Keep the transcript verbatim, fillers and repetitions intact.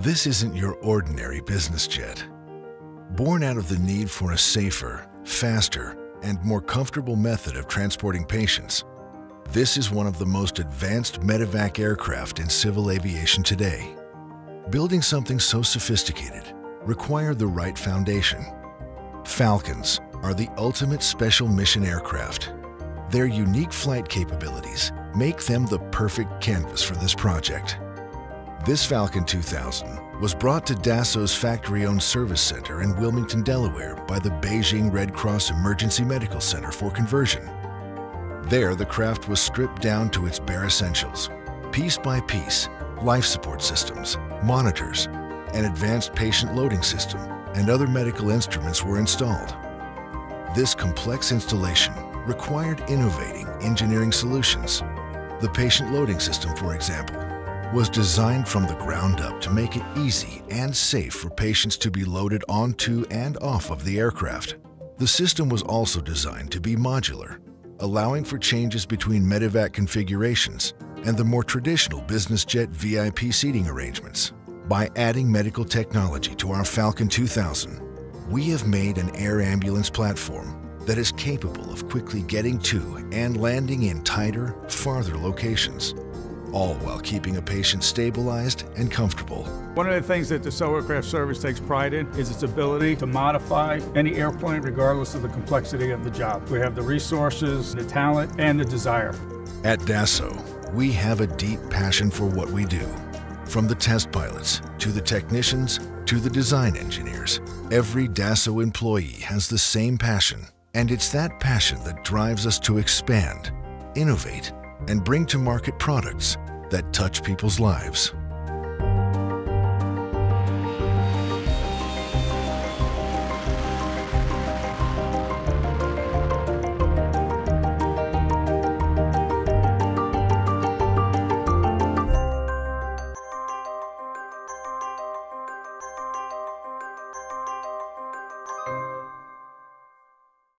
This isn't your ordinary business jet. Born out of the need for a safer, faster, and more comfortable method of transporting patients, this is one of the most advanced medevac aircraft in civil aviation today. Building something so sophisticated required the right foundation. Falcons are the ultimate special mission aircraft. Their unique flight capabilities make them the perfect canvas for this project. This Falcon two thousand was brought to Dassault's factory-owned service center in Wilmington, Delaware by the Beijing Red Cross Emergency Medical Center for conversion. There, the craft was stripped down to its bare essentials, piece by piece, life support systems, monitors, an advanced patient loading system, and other medical instruments were installed. This complex installation required innovating engineering solutions. The patient loading system, for example, was designed from the ground up to make it easy and safe for patients to be loaded onto and off of the aircraft. The system was also designed to be modular, allowing for changes between medevac configurations and the more traditional business jet V I P seating arrangements. By adding medical technology to our Falcon two thousand, we have made an air ambulance platform that is capable of quickly getting to and landing in tighter, farther locations, all while keeping a patient stabilized and comfortable. One of the things that the Dassault Aircraft Service takes pride in is its ability to modify any airplane regardless of the complexity of the job. We have the resources, the talent, and the desire. At Dassault, we have a deep passion for what we do. From the test pilots, to the technicians, to the design engineers, every Dassault employee has the same passion, and it's that passion that drives us to expand, innovate, and bring to market products that touch people's lives.